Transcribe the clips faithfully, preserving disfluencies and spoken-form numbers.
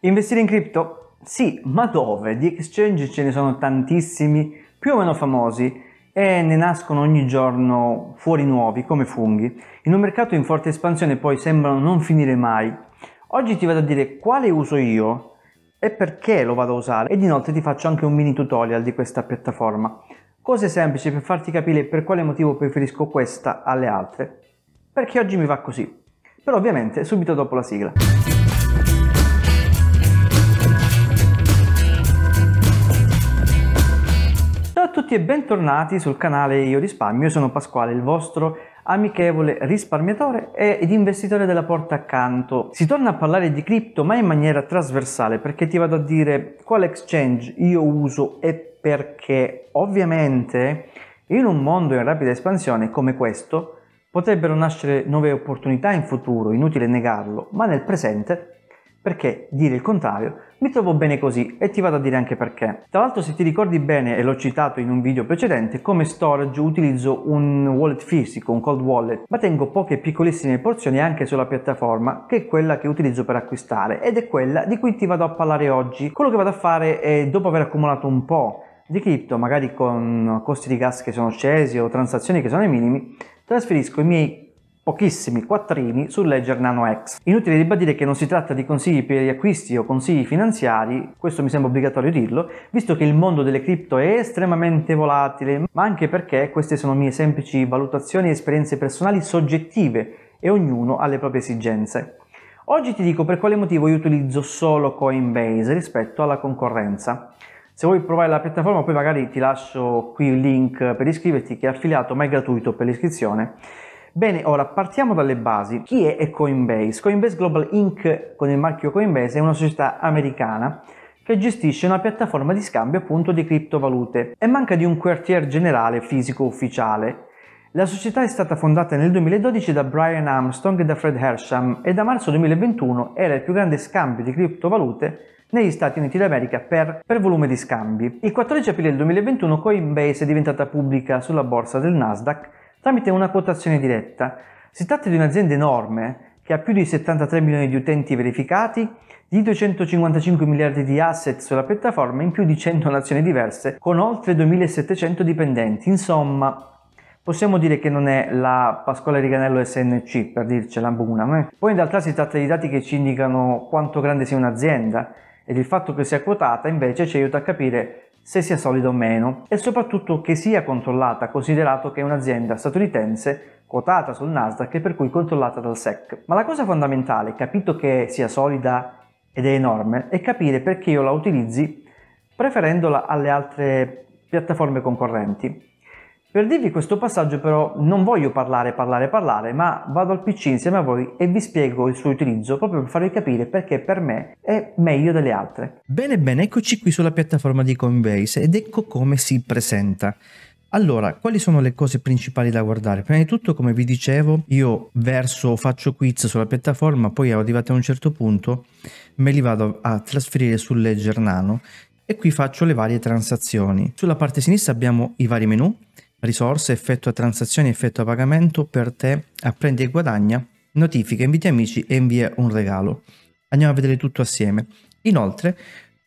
Investire in cripto? Sì, ma dove? Di exchange ce ne sono tantissimi, più o meno famosi, e ne nascono ogni giorno fuori nuovi, come funghi. In un mercato in forte espansione poi sembrano non finire mai. Oggi ti vado a dire quale uso io e perché lo vado a usare, ed inoltre ti faccio anche un mini tutorial di questa piattaforma. Cose semplici per farti capire per quale motivo preferisco questa alle altre. Perché oggi mi va così. Però ovviamente subito dopo la sigla. Ciao a tutti e bentornati sul canale Io Risparmio, io sono Pasquale, il vostro amichevole risparmiatore ed investitore della porta accanto. Si torna a parlare di cripto ma in maniera trasversale, perché ti vado a dire quale exchange io uso e perché. Ovviamente in un mondo in rapida espansione come questo potrebbero nascere nuove opportunità in futuro, inutile negarlo, ma nel presente, perché dire il contrario, mi trovo bene così e ti vado a dire anche perché. Tra l'altro, se ti ricordi bene, e l'ho citato in un video precedente, come storage utilizzo un wallet fisico, un cold wallet, ma tengo poche piccolissime porzioni anche sulla piattaforma, che è quella che utilizzo per acquistare, ed è quella di cui ti vado a parlare oggi. Quello che vado a fare è, dopo aver accumulato un po' di cripto, magari con costi di gas che sono scesi o transazioni che sono ai minimi, trasferisco i miei pochissimi quattrini sul Ledger Nano X. Inutile ribadire che non si tratta di consigli per gli acquisti o consigli finanziari, questo mi sembra obbligatorio dirlo, visto che il mondo delle cripto è estremamente volatile, ma anche perché queste sono mie semplici valutazioni e esperienze personali soggettive e ognuno ha le proprie esigenze. Oggi ti dico per quale motivo io utilizzo solo Coinbase rispetto alla concorrenza. Se vuoi provare la piattaforma, poi magari ti lascio qui il link per iscriverti, che è affiliato ma è gratuito per l'iscrizione. Bene, ora partiamo dalle basi. Chi è Coinbase? Coinbase Global incorporated con il marchio Coinbase è una società americana che gestisce una piattaforma di scambio appunto di criptovalute e manca di un quartier generale fisico ufficiale. La società è stata fondata nel duemiladodici da Brian Armstrong e da Fred Hersham e da marzo duemilaventuno era il più grande scambio di criptovalute negli Stati Uniti d'America per, per volume di scambi. Il quattordici aprile duemilaventuno Coinbase è diventata pubblica sulla borsa del Nasdaq tramite una quotazione diretta. Si tratta di un'azienda enorme che ha più di settantatré milioni di utenti verificati, di duecentocinquantacinque miliardi di asset sulla piattaforma in più di cento nazioni diverse, con oltre duemilasettecento dipendenti. Insomma, possiamo dire che non è la Pasquale Riganello S N C, per dircela una. Eh? Poi in realtà si tratta di dati che ci indicano quanto grande sia un'azienda, ed il fatto che sia quotata invece ci aiuta a capire se sia solida o meno, e soprattutto che sia controllata, considerato che è un'azienda statunitense quotata sul Nasdaq e per cui controllata dal S E C. Ma la cosa fondamentale, capito che sia solida ed è enorme, è capire perché io la utilizzi preferendola alle altre piattaforme concorrenti. Per dirvi questo passaggio però non voglio parlare, parlare, parlare, ma vado al P C insieme a voi e vi spiego il suo utilizzo proprio per farvi capire perché per me è meglio delle altre. Bene bene, eccoci qui sulla piattaforma di Coinbase ed ecco come si presenta. Allora, quali sono le cose principali da guardare? Prima di tutto, come vi dicevo, io verso, faccio quiz sulla piattaforma, poi arrivati a un certo punto me li vado a trasferire sul Ledger Nano e qui faccio le varie transazioni. Sulla parte sinistra abbiamo i vari menu: risorse, effetto a transazioni, effetto a pagamento, per te, apprendi e guadagna, notifiche, inviti amici e invia un regalo. Andiamo a vedere tutto assieme. Inoltre,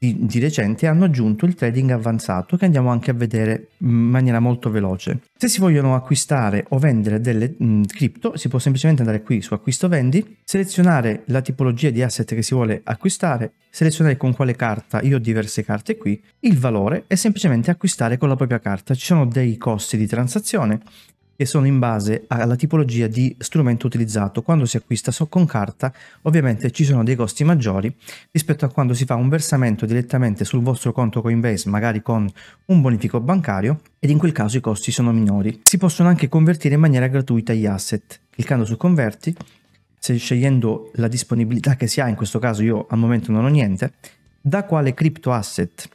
di, di recente hanno aggiunto il trading avanzato, che andiamo anche a vedere in maniera molto veloce. Se si vogliono acquistare o vendere delle mh, cripto, si può semplicemente andare qui su acquisto vendi, selezionare la tipologia di asset che si vuole acquistare, selezionare con quale carta, io ho diverse carte qui, il valore e semplicemente acquistare con la propria carta. Ci sono dei costi di transazione che sono in base alla tipologia di strumento utilizzato. Quando si acquista con carta ovviamente ci sono dei costi maggiori rispetto a quando si fa un versamento direttamente sul vostro conto Coinbase, magari con un bonifico bancario, ed in quel caso i costi sono minori. Si possono anche convertire in maniera gratuita gli asset, cliccando su converti, scegliendo la disponibilità che si ha. In questo caso io al momento non ho niente. Da quale crypto asset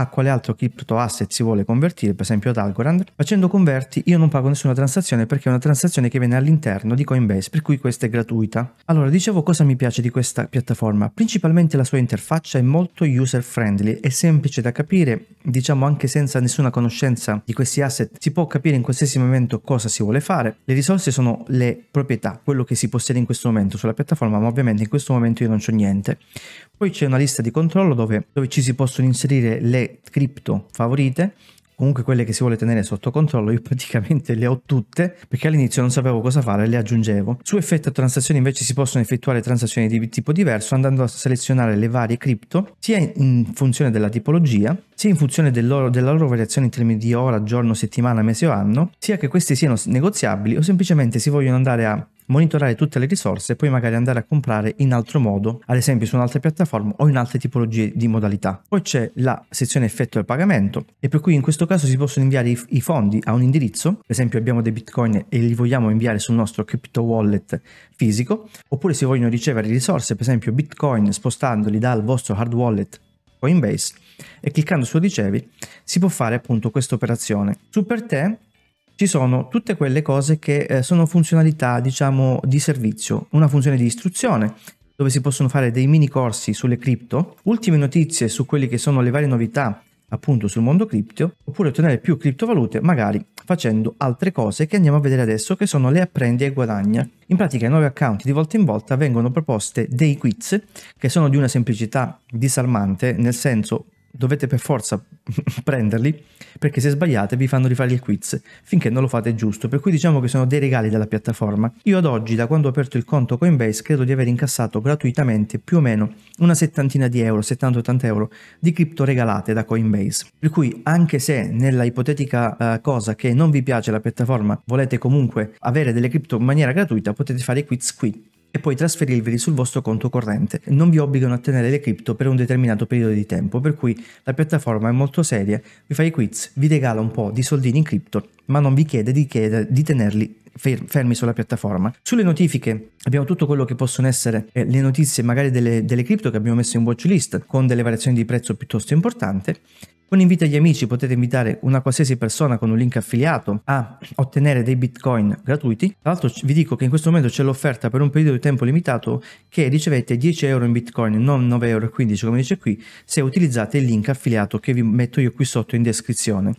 a quale altro crypto asset si vuole convertire, per esempio ad Algorand. Facendo converti io non pago nessuna transazione perché è una transazione che viene all'interno di Coinbase, per cui questa è gratuita. Allora, dicevo, cosa mi piace di questa piattaforma? Principalmente la sua interfaccia è molto user friendly, è semplice da capire, diciamo anche senza nessuna conoscenza di questi asset si può capire in qualsiasi momento cosa si vuole fare. Le risorse sono le proprietà, quello che si possiede in questo momento sulla piattaforma, ma ovviamente in questo momento io non c'ho niente. Poi c'è una lista di controllo dove, dove ci si possono inserire le cripto favorite, comunque quelle che si vuole tenere sotto controllo. Io praticamente le ho tutte perché all'inizio non sapevo cosa fare, le aggiungevo. Su effettua transazioni invece si possono effettuare transazioni di tipo diverso andando a selezionare le varie cripto sia in funzione della tipologia, sia in funzione del loro, della loro variazione in termini di ora, giorno, settimana, mese o anno, sia che queste siano negoziabili o semplicemente si vogliono andare a monitorare tutte le risorse e poi magari andare a comprare in altro modo, ad esempio su un'altra piattaforma o in altre tipologie di modalità. Poi c'è la sezione effetto del pagamento, e per cui in questo caso si possono inviare i, i fondi a un indirizzo, per esempio abbiamo dei bitcoin e li vogliamo inviare sul nostro crypto wallet fisico, oppure si vogliono ricevere risorse, per esempio bitcoin, spostandoli dal vostro hard wallet Coinbase e cliccando su ricevi si può fare appunto questa operazione. Su per te ci sono tutte quelle cose che eh, sono funzionalità, diciamo, di servizio, una funzione di istruzione dove si possono fare dei mini corsi sulle cripto, ultime notizie su quelle che sono le varie novità appunto sul mondo cripto, oppure ottenere più criptovalute magari facendo altre cose che andiamo a vedere adesso, che sono le apprendi e guadagna. In pratica ai nuovi account di volta in volta vengono proposte dei quiz che sono di una semplicità disarmante, nel senso dovete per forza prenderli, perché se sbagliate vi fanno rifare il quiz finché non lo fate giusto, per cui diciamo che sono dei regali della piattaforma. Io ad oggi, da quando ho aperto il conto Coinbase, credo di aver incassato gratuitamente più o meno una settantina di euro, settanta ottanta euro di cripto regalate da Coinbase, per cui anche se nella ipotetica uh, cosa che non vi piace la piattaforma, volete comunque avere delle cripto in maniera gratuita, potete fare i quiz qui e poi trasferirveli sul vostro conto corrente. Non vi obbligano a tenere le cripto per un determinato periodo di tempo, per cui la piattaforma è molto seria, vi fa i quiz, vi regala un po' di soldini in cripto, ma non vi chiede di, chiede di tenerli fermi sulla piattaforma. Sulle notifiche abbiamo tutto quello che possono essere eh, le notizie magari delle, delle cripto che abbiamo messo in watch list, con delle variazioni di prezzo piuttosto importante. Con invito agli amici potete invitare una qualsiasi persona con un link affiliato a ottenere dei bitcoin gratuiti. Tra l'altro vi dico che in questo momento c'è l'offerta per un periodo di tempo limitato che ricevete dieci euro in bitcoin, non nove virgola quindici euro come dice qui, se utilizzate il link affiliato che vi metto io qui sotto in descrizione.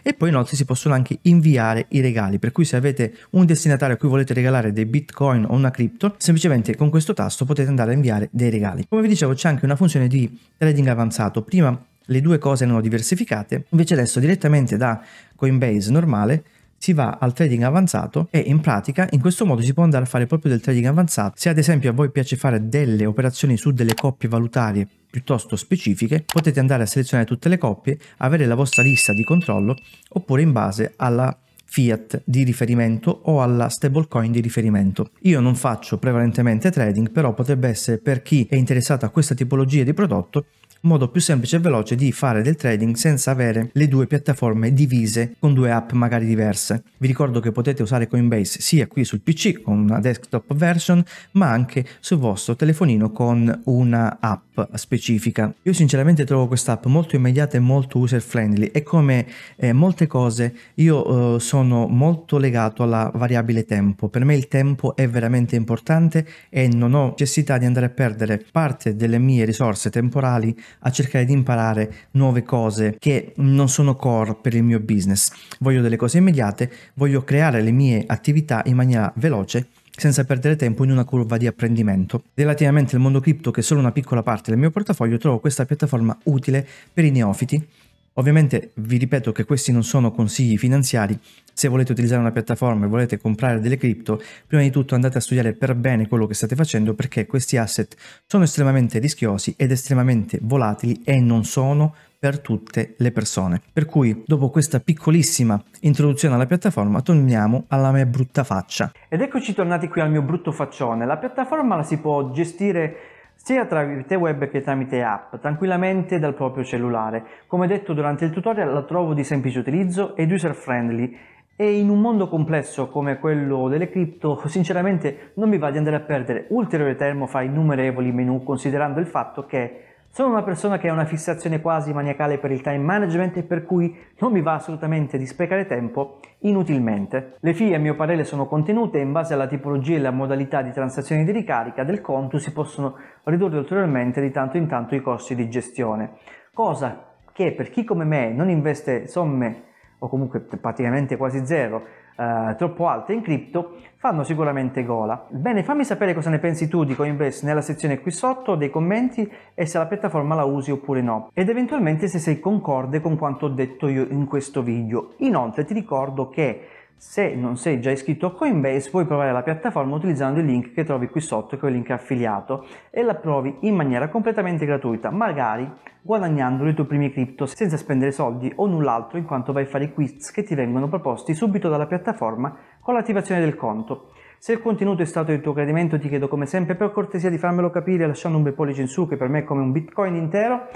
E poi inoltre si possono anche inviare i regali, per cui se avete un destinatario a cui volete regalare dei bitcoin o una cripto, semplicemente con questo tasto potete andare a inviare dei regali. Come vi dicevo, c'è anche una funzione di trading avanzato. Prima le due cose erano diversificate, invece adesso direttamente da Coinbase normale si va al trading avanzato, e in pratica in questo modo si può andare a fare proprio del trading avanzato. Se ad esempio a voi piace fare delle operazioni su delle coppie valutarie piuttosto specifiche, potete andare a selezionare tutte le coppie, avere la vostra lista di controllo, oppure in base alla fiat di riferimento o alla stablecoin di riferimento. Io non faccio prevalentemente trading, però potrebbe essere, per chi è interessato a questa tipologia di prodotto, un modo più semplice e veloce di fare del trading senza avere le due piattaforme divise con due app magari diverse. Vi ricordo che potete usare Coinbase sia qui sul P C con una desktop version, ma anche sul vostro telefonino con una app specifica. Io sinceramente trovo questa app molto immediata e molto user friendly, e come eh, molte cose io eh, sono molto legato alla variabile tempo. Per me il tempo è veramente importante e non ho necessità di andare a perdere parte delle mie risorse temporali a cercare di imparare nuove cose che non sono core per il mio business. Voglio delle cose immediate, voglio creare le mie attività in maniera veloce senza perdere tempo in una curva di apprendimento. Relativamente al mondo cripto, che è solo una piccola parte del mio portafoglio, trovo questa piattaforma utile per i neofiti. Ovviamente vi ripeto che questi non sono consigli finanziari. Se volete utilizzare una piattaforma e volete comprare delle cripto, prima di tutto andate a studiare per bene quello che state facendo, perché questi asset sono estremamente rischiosi ed estremamente volatili e non sono per tutte le persone. Per cui dopo questa piccolissima introduzione alla piattaforma torniamo alla mia brutta faccia. Ed eccoci tornati qui al mio brutto faccione. La piattaforma la si può gestire sia tramite web che tramite app, tranquillamente dal proprio cellulare. Come detto durante il tutorial, la trovo di semplice utilizzo ed user friendly, e in un mondo complesso come quello delle cripto sinceramente non mi va di andare a perdere ulteriore tempo fra innumerevoli menu, considerando il fatto che Sono una persona che ha una fissazione quasi maniacale per il time management e per cui non mi va assolutamente di sprecare tempo inutilmente. Le fee a mio parere sono contenute e in base alla tipologia e alla modalità di transazioni di ricarica del conto si possono ridurre ulteriormente di tanto in tanto i costi di gestione, cosa che per chi come me non investe somme o comunque praticamente quasi zero eh, troppo alte in cripto fanno sicuramente gola. Bene, fammi sapere cosa ne pensi tu di Coinbase nella sezione qui sotto dei commenti e se la piattaforma la usi oppure no, ed eventualmente se sei concorde con quanto ho detto io in questo video. Inoltre ti ricordo che se non sei già iscritto a Coinbase puoi provare la piattaforma utilizzando il link che trovi qui sotto, che è il link affiliato, e la provi in maniera completamente gratuita, magari guadagnando i tuoi primi cripto senza spendere soldi o null'altro, in quanto vai a fare i quiz che ti vengono proposti subito dalla piattaforma con l'attivazione del conto. Se il contenuto è stato di tuo gradimento ti chiedo come sempre per cortesia di farmelo capire lasciando un bel pollice in su, che per me è come un bitcoin intero,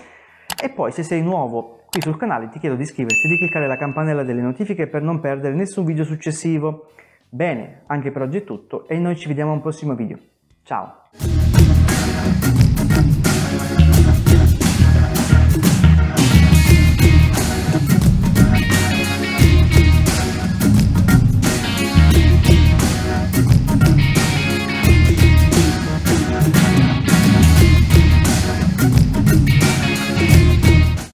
e poi se sei nuovo qui sul canale ti chiedo di iscriverti e di cliccare la campanella delle notifiche per non perdere nessun video successivo. Bene, anche per oggi è tutto e noi ci vediamo a un prossimo video. Ciao!